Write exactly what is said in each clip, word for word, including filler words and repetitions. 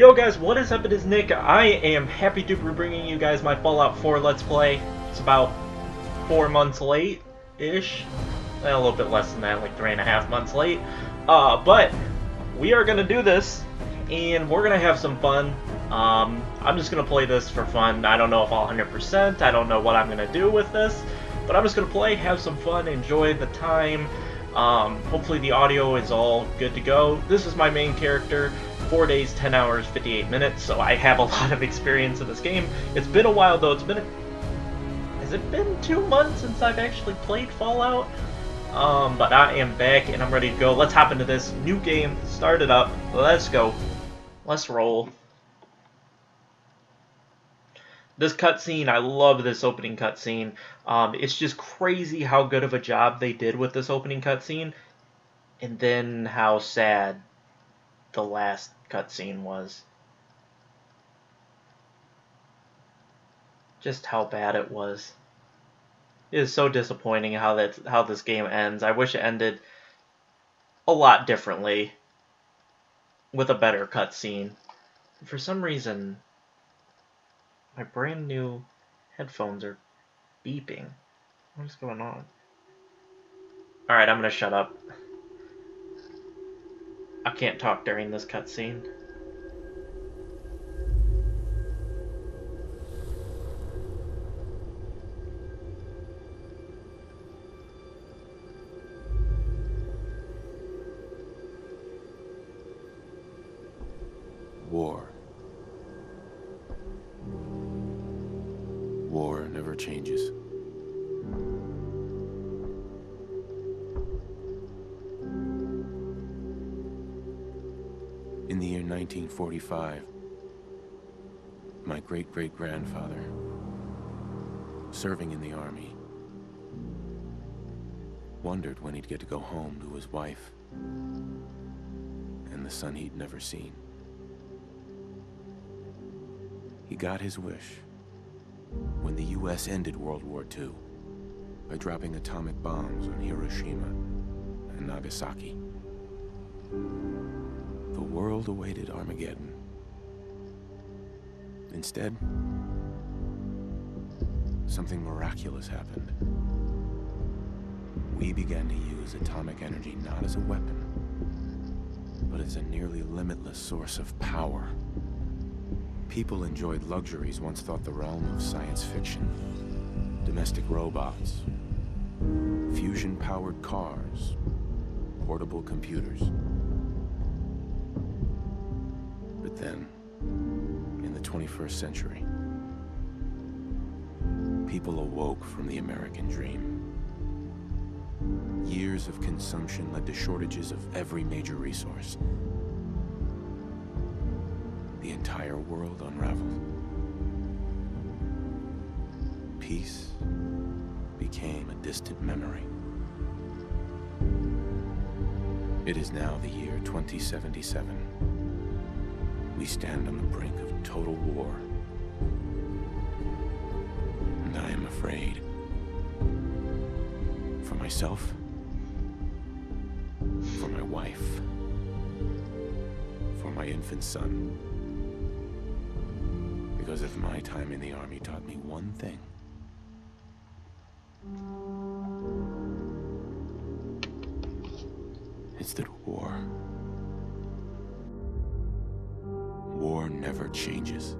Yo guys, what is up? It is Nick. I am happy to be bringing you guys my Fallout four Let's Play. It's about four months late-ish. A little bit less than that, like three and a half months late. Uh, but we are going to do this, and we're going to have some fun. Um, I'm just going to play this for fun. I don't know if I'll one hundred percent. I don't know what I'm going to do with this. But I'm just going to play, have some fun, enjoy the time. Um, hopefully the audio is all good to go. This is my main character. four days, ten hours, fifty-eight minutes, so I have a lot of experience in this game. It's been a while though, it's been a... Has it been two months since I've actually played Fallout? Um, but I am back and I'm ready to go. Let's hop into this new game, start it up, let's go. Let's roll. This cutscene, I love this opening cutscene. Um, it's just crazy how good of a job they did with this opening cutscene, and then how sad the last cutscene was. Just how bad it was. It is so disappointing how that how this game ends. I wish it ended a lot differently with a better cutscene. For some reason, my brand new headphones are beeping. What is going on? All right, I'm gonna shut up. I can't talk during this cutscene. War. War never changes. In the year nineteen forty-five, my great-great-grandfather, serving in the army, wondered when he'd get to go home to his wife and the son he'd never seen. He got his wish when the U S ended World War Two by dropping atomic bombs on Hiroshima and Nagasaki. The world awaited Armageddon. Instead, something miraculous happened. We began to use atomic energy not as a weapon, but as a nearly limitless source of power. People enjoyed luxuries once thought the realm of science fiction. Domestic robots, fusion-powered cars, portable computers. Then, in the twenty-first century, people awoke from the American dream. Years of consumption led to shortages of every major resource. The entire world unraveled. Peace became a distant memory. It is now the year twenty seventy-seven. We stand on the brink of total war, and I am afraid for myself, for my wife, for my infant son, because if my time in the army taught me one thing, it's that war War never changes.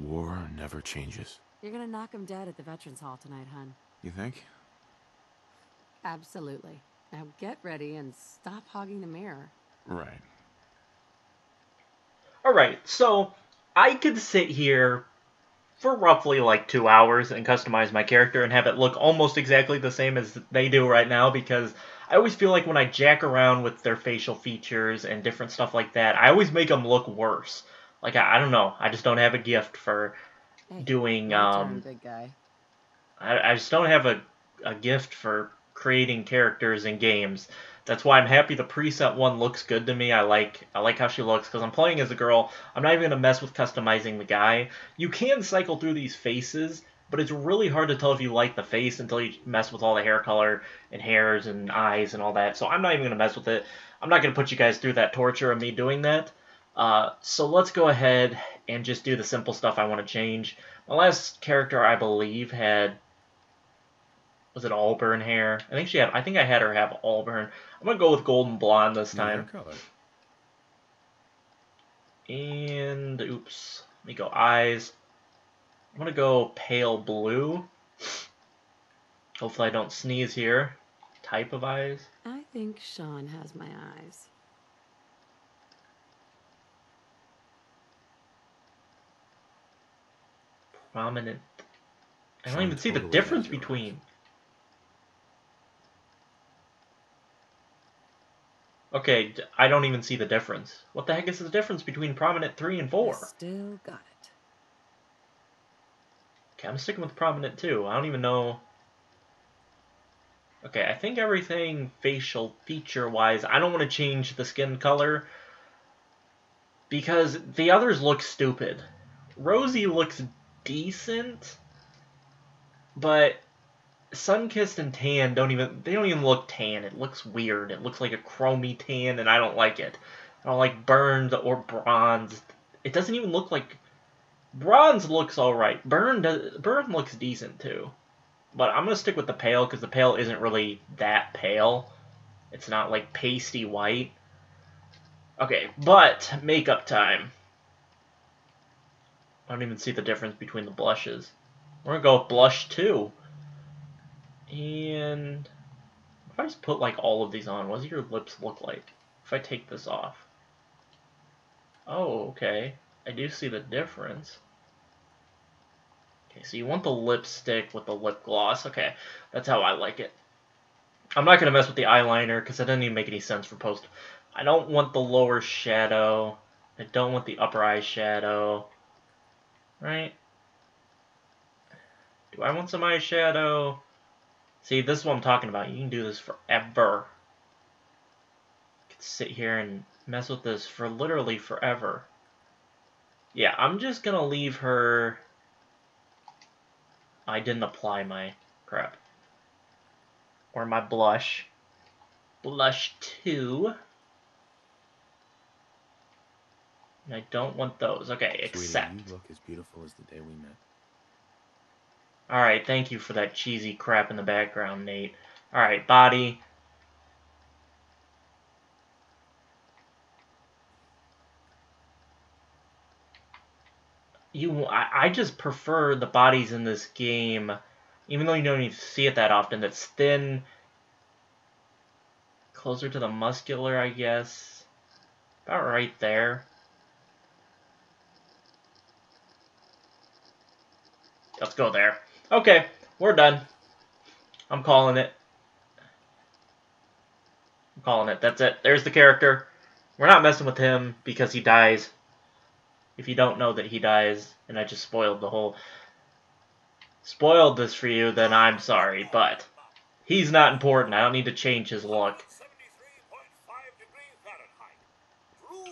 War never changes. You're gonna knock him dead at the Veterans Hall tonight, hun. You think? Absolutely. Now get ready and stop hogging the mirror. Right. Alright, so I could sit here for roughly like two hours and customize my character and have it look almost exactly the same as they do right now, because I always feel like when I jack around with their facial features and different stuff like that, I always make them look worse. Like, I, I don't know. I just don't have a gift for hey, doing... Um, big guy. I, I just don't have a, a gift for creating characters in games That's why I'm happy the preset one looks good to me. I like I like how she looks because I'm playing as a girl. I'm not even going to mess with customizing the guy. You can cycle through these faces, but it's really hard to tell if you like the face until you mess with all the hair color and hairs and eyes and all that. So I'm not even going to mess with it. I'm not going to put you guys through that torture of me doing that. Uh, so let's go ahead and just do the simple stuff I want to change. My last character, I believe, had... Was it auburn hair? I think she had. I think I had her have auburn. I'm gonna go with golden blonde this time. And oops, let me go eyes. I'm gonna go pale blue. Hopefully I don't sneeze here. Type of eyes. I think Sean has my eyes. Prominent. I don't Sean even see totally the difference between. Okay, I don't even see the difference. What the heck is the difference between Prominent three and four? I still got it. Okay, I'm sticking with Prominent two. I don't even know... Okay, I think everything facial feature-wise, I don't want to change the skin color because the others look stupid. Rosie looks decent, but... Sunkissed and tan don't even they don't even look tan. It looks weird. It looks like a chromy tan, and I don't like it. I don't like burned or bronzed. It doesn't even look like bronze. Looks all right. Burn does, burn looks decent too, but I'm gonna stick with the pale because the pale isn't really that pale. It's not like pasty white. Okay, but makeup time. I don't even see the difference between the blushes. We're gonna go with blush two. And if I just put like all of these on, what does your lips look like? If I take this off. Oh, okay. I do see the difference. Okay, so you want the lipstick with the lip gloss. Okay, that's how I like it. I'm not going to mess with the eyeliner because that doesn't even make any sense for post. I don't want the lower shadow. I don't want the upper eye shadow. Right? Do I want some eyeshadow? See, this is what I'm talking about. You can do this forever. You can sit here and mess with this for literally forever. Yeah, I'm just going to leave her... I didn't apply my crap. Or my blush. Blush two. And I don't want those. Okay, except... Sweetie, you look as beautiful as the day we met. Alright, thank you for that cheesy crap in the background, Nate. Alright, body. You, I, I just prefer the bodies in this game, even though you don't even see it that often. That's thin, closer to the muscular, I guess. About right there. Let's go there. Okay, we're done. I'm calling it. I'm calling it. That's it. There's the character. We're not messing with him because he dies. If you don't know that he dies, and I just spoiled the whole... Spoiled this for you, then I'm sorry, but... He's not important. I don't need to change his look.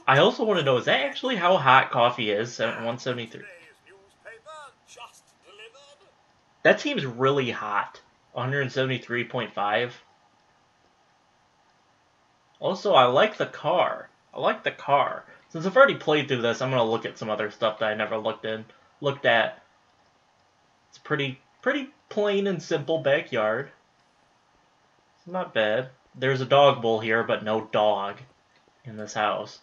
I also want to know, is that actually how hot coffee is? one seventy-three. That seems really hot. one seventy-three point five. Also, I like the car. I like the car. Since I've already played through this, I'm going to look at some other stuff that I never looked in, looked at. It's pretty pretty plain and simple backyard. It's not bad. There's a dog bowl here, but no dog in this house.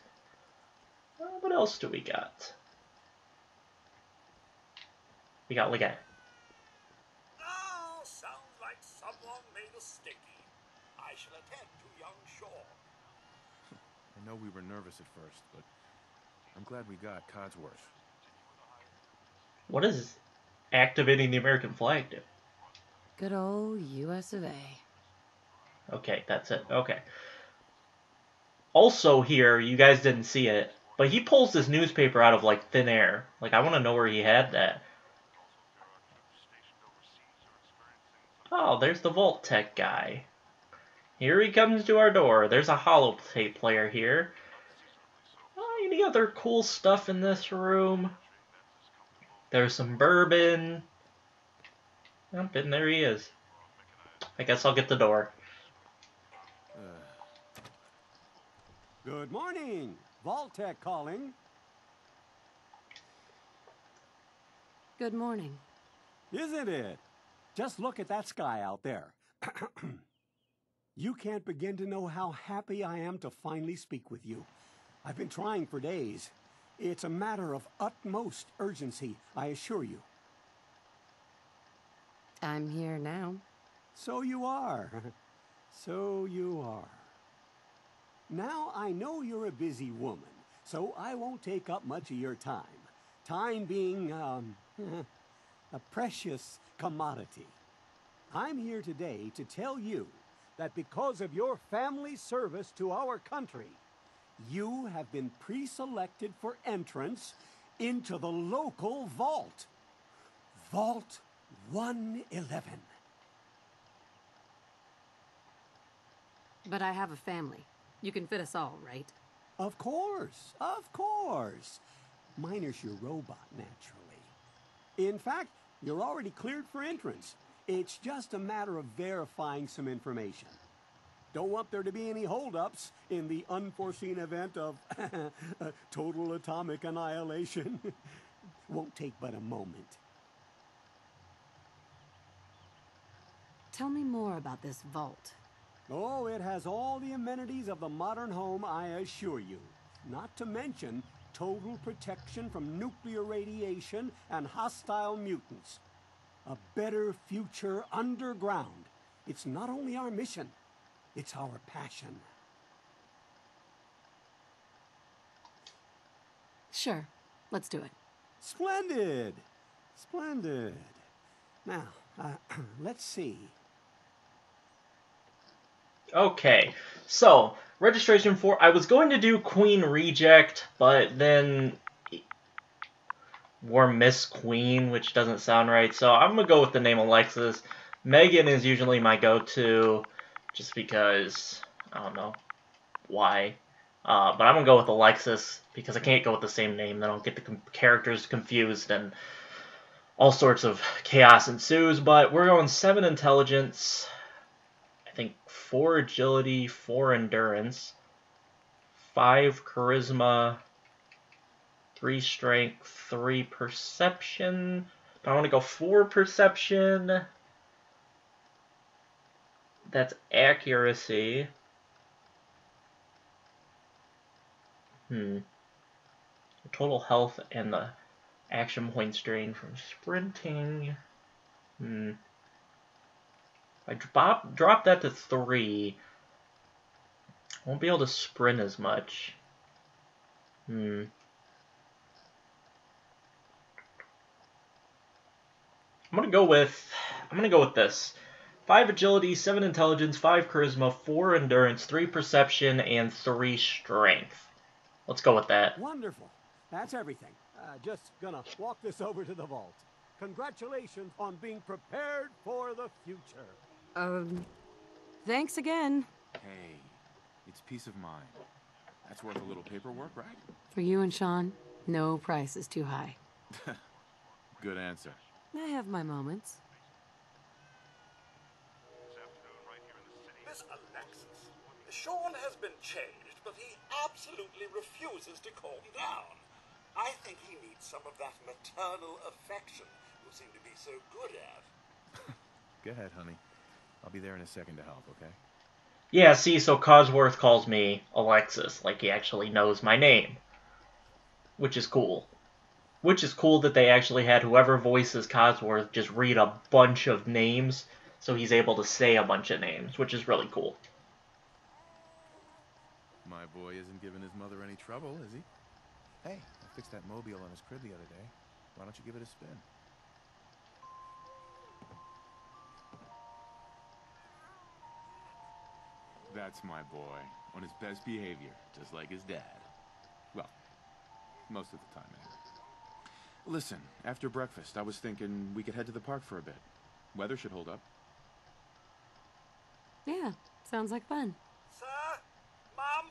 Well, what else do we got? We got like a... I know we were nervous at first, but I'm glad we got Codsworth. What is activating the American flag do? Good old U S of A. Okay, that's it. Okay. Also here, you guys didn't see it, but he pulls this newspaper out of, like, thin air. Like, I want to know where he had that. Oh, there's the Vault-Tec guy. Here he comes to our door. There's a holotape player here. Uh, any other cool stuff in this room? There's some bourbon. Yep, and there he is. I guess I'll get the door. Uh, good morning. Vault-Tec calling. Good morning. Isn't it? Just look at that sky out there. You can't begin to know how happy I am to finally speak with you. I've been trying for days. It's a matter of utmost urgency, I assure you. I'm here now. So you are. So you are. Now I know you're a busy woman, so I won't take up much of your time. Time being, um, a precious commodity. I'm here today to tell you that because of your family service to our country, you have been pre-selected for entrance into the local vault. Vault one eleven. But I have a family. You can fit us all, right? Of course, of course. Minus your robot, naturally. In fact, you're already cleared for entrance. It's just a matter of verifying some information. Don't want there to be any holdups in the unforeseen event of total atomic annihilation. Won't take but a moment. Tell me more about this vault. Oh, it has all the amenities of the modern home, I assure you. Not to mention total protection from nuclear radiation and hostile mutants. A better future underground. It's not only our mission, it's our passion. Sure, let's do it. Splendid, splendid. Now, uh, let's see. Okay, so registration for, I was going to do Queen Reject, but then we're Miss Queen, which doesn't sound right, so I'm gonna go with the name Alexis. Megan is usually my go-to, just because I don't know why, uh, but I'm gonna go with Alexis because I can't go with the same name. Then I'll get the com characters confused and all sorts of chaos ensues. But we're going seven intelligence. I think four agility, four endurance, five charisma, three strength, three perception. But I want to go four perception. That's accuracy. Hmm. The total health and the action points drained from sprinting. Hmm. I drop, drop that to three. Won't be able to sprint as much. Hmm. I'm gonna go with I'm gonna go with this. Five agility, seven intelligence, five charisma, four endurance, three perception, and three strength. Let's go with that. Wonderful. That's everything. Uh, just gonna walk this over to the vault. Congratulations on being prepared for the future. Um, thanks again. Hey, it's peace of mind. That's worth a little paperwork, right? For you and Sean, no price is too high. Good answer. I have my moments. This afternoon, right here in the city. Miss Alexis, Sean has been changed, but he absolutely refuses to calm down. I think he needs some of that maternal affection you seem to be so good at. Go ahead, honey. I'll be there in a second to help, okay? Yeah, see, so Codsworth calls me Alexis, like he actually knows my name. Which is cool. Which is cool that they actually had whoever voices Codsworth just read a bunch of names, so he's able to say a bunch of names, which is really cool. My boy isn't giving his mother any trouble, is he? Hey, I fixed that mobile on his crib the other day. Why don't you give it a spin? That's my boy, on his best behavior, just like his dad. Well, most of the time, anyway. Listen, after breakfast, I was thinking we could head to the park for a bit. Weather should hold up. Yeah, Sounds like fun. Sir? Mum?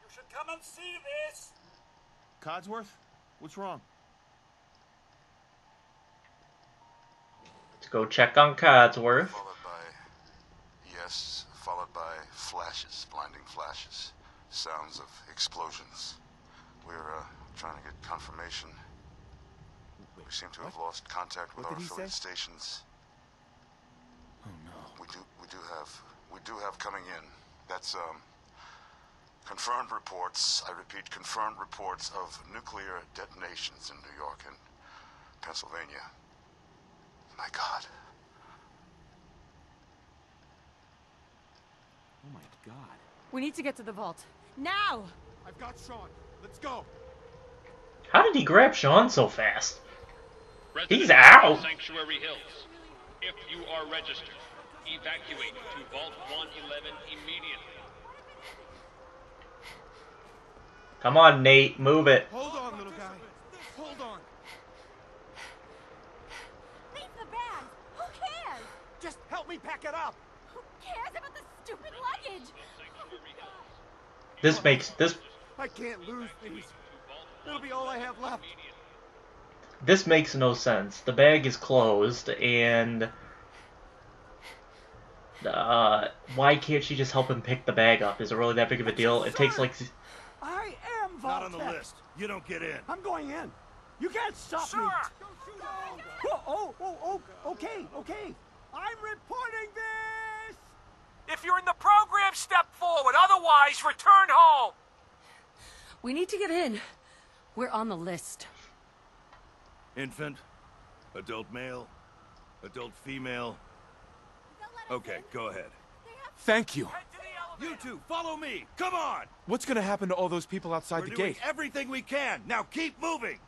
You should come and see this! Codsworth? What's wrong? Let's go check on Codsworth. Followed by... Yes, followed by flashes, blinding flashes. Sounds of explosions. We're, uh, trying to get confirmation. We seem to have lost contact with our affiliate stations. Oh no. We do, we do have, we do have coming in. That's, um... confirmed reports, I repeat, confirmed reports of nuclear detonations in New York and Pennsylvania. My God. Oh my God. We need to get to the vault. Now! I've got Sean. Let's go. How did he grab Sean so fast? Resident He's out! Sanctuary Hills. If you are registered, evacuate to Vault one eleven immediately. Come on, Nate, move it. Hold on, little guy. Hold on. Leave the bag. Who cares? Just help me pack it up. Who cares about the stupid luggage? This makes this. I can't lose these. It'll be all I have left. This makes no sense. The bag is closed, and uh, why can't she just help him pick the bag up? Is it really that big of a deal? It takes like. Not on the list. You don't get in. I'm going in. You can't stop sure. me. Oh, oh, oh, oh, okay, okay. I'm reporting this. If you're in the program, step forward. Otherwise, return home. We need to get in. We're on the list. Infant, adult male, adult female. Okay, go ahead. Thank you. You two, follow me! Come on! What's gonna happen to all those people outside We're the doing gate? Everything we can! Now keep moving!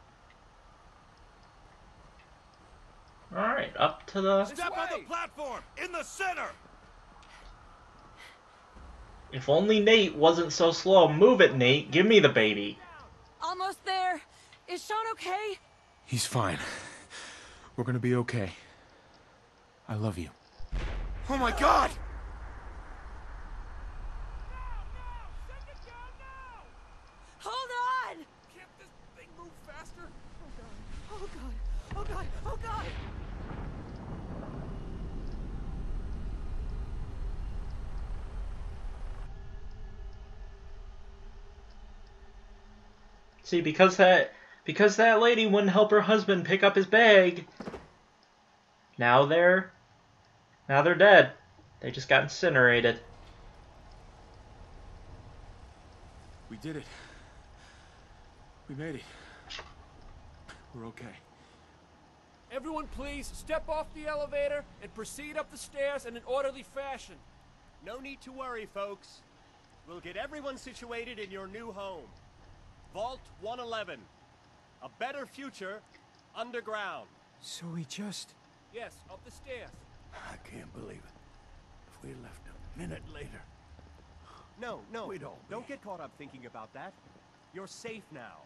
Alright, up to the... Step on the platform! In the center! If only Nate wasn't so slow. Move it, Nate. Give me the baby. Almost there. Is Sean okay? He's fine. We're gonna be okay. I love you. Oh my God! See, because that because that lady wouldn't help her husband pick up his bag. Now they're now they're dead. They just got incinerated. We did it. We made it. We're okay. Everyone, please step off the elevator and proceed up the stairs in an orderly fashion. No need to worry, folks. We'll get everyone situated in your new home. Vault one eleven. A better future underground. So we just... Yes, up the stairs. I can't believe it. If we left a minute later... No, no. We'd all be. Don't get caught up thinking about that. You're safe now.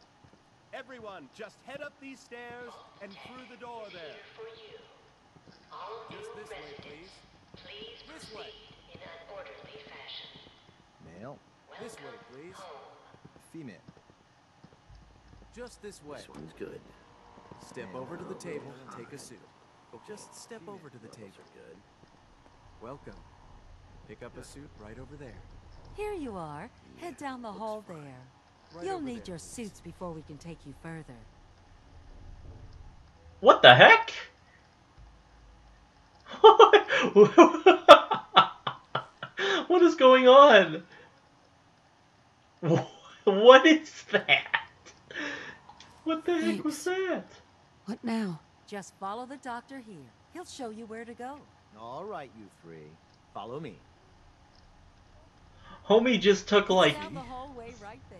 Everyone, just head up these stairs and through the door there. For you. All new residents, please. Please proceed in an orderly fashion. Male. This way, please. Female. Just this way. This one's good. Step and over to the table and take a seat. Okay. Just step over to the table. Good. Welcome. Pick up a suit right over there. Here you are. Yeah. Head down the Looks hall fine. there. Right You'll need there, your please. suits before we can take you further. What the heck? What is going on? What is that? What the Thanks. heck was that? What now? Just follow the doctor here. He'll show you where to go. All right, you three. Follow me. Homie just took like... Down the hallway right there.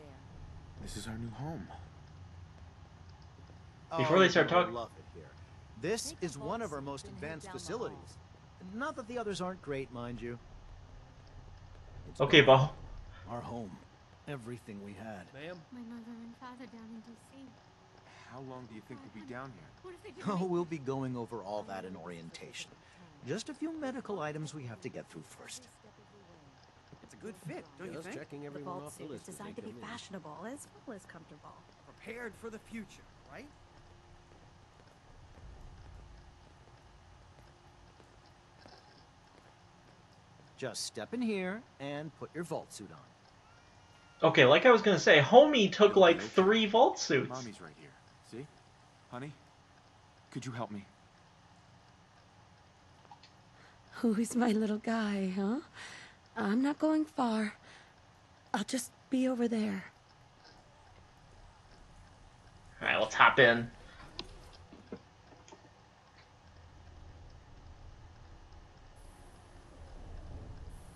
This is our new home. Before oh, they start talking... Love it here. This Take is one of our most advanced facilities. Not that the others aren't great, mind you. It's okay, Ball. Our home. Everything we had. Ma'am? My mother and father down in D C How long do you think we'll be down here? Oh, we'll be going over all that in orientation. Just a few medical items we have to get through first. good fit, don't you think? Checking everyone the Vault off suit the list is designed to be fashionable as well as comfortable. Prepared for the future, right? Just step in here and put your vault suit on. Okay, like I was gonna say, homie took like three vault suits. Mommy's right here. See? Honey, could you help me? Who's my little guy, huh? I'm not going far. I'll just be over there. Alright, let's hop in.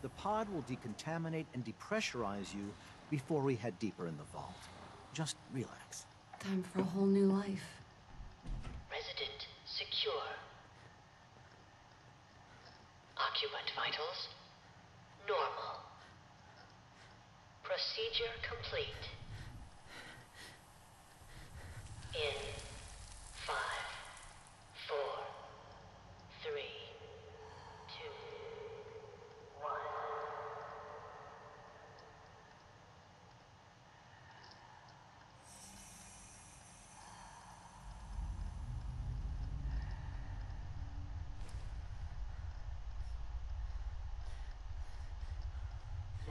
The pod will decontaminate and depressurize you before we head deeper in the vault. Just relax. Time for a whole new life. Resident secure. Occupant vitals normal. Procedure complete. In five, four, three.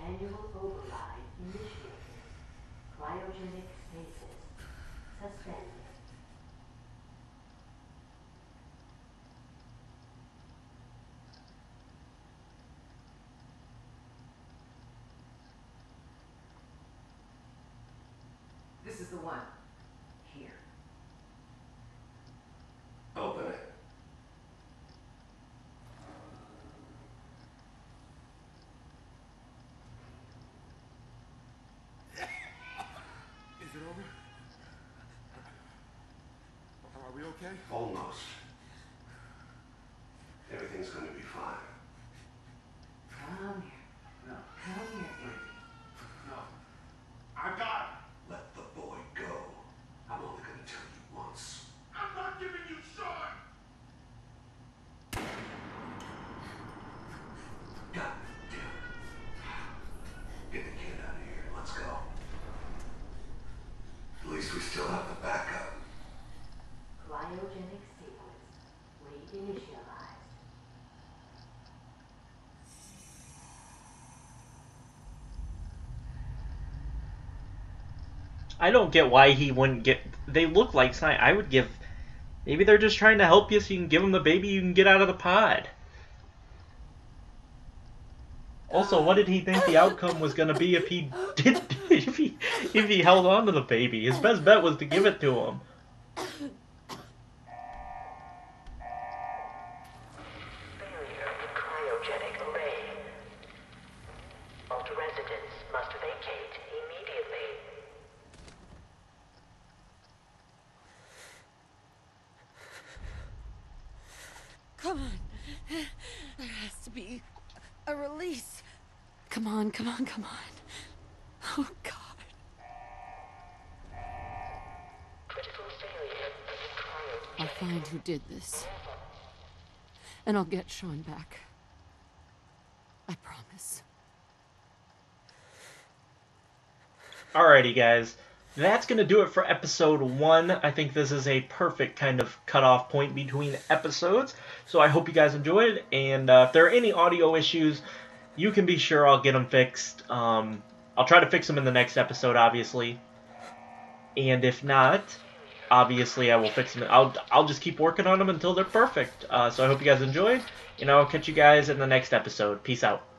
Manual override initiated. Cryogenic stasis suspended. This is the one. Here. Open it. Okay. Almost. Everything's going to be fine. Come here. No. Come here, baby. No. I got it. Let the boy go. I'm only going to tell you once. I'm not giving you shit. God damn it. Get the kid out of here. Let's go. At least we still have the backup. Biogenic sequence reinitialized. I don't get why he wouldn't get. They look like sign. I would give. Maybe they're just trying to help you, so you can give them the baby. You can get out of the pod. Also, what did he think the outcome was going to be if he did? If he if he held on to the baby, his best bet was to give it to him. Come on. There has to be a release. Come on, come on, come on. Oh, God. I'll find who did this. And I'll get Sean back. I promise. Alrighty, guys. That's going to do it for episode one. I think this is a perfect kind of cutoff point between episodes. So I hope you guys enjoyed. And uh, if there are any audio issues, you can be sure I'll get them fixed. Um, I'll try to fix them in the next episode, obviously. And if not, obviously I will fix them. I'll, I'll just keep working on them until they're perfect. Uh, so I hope you guys enjoyed. And I'll catch you guys in the next episode. Peace out.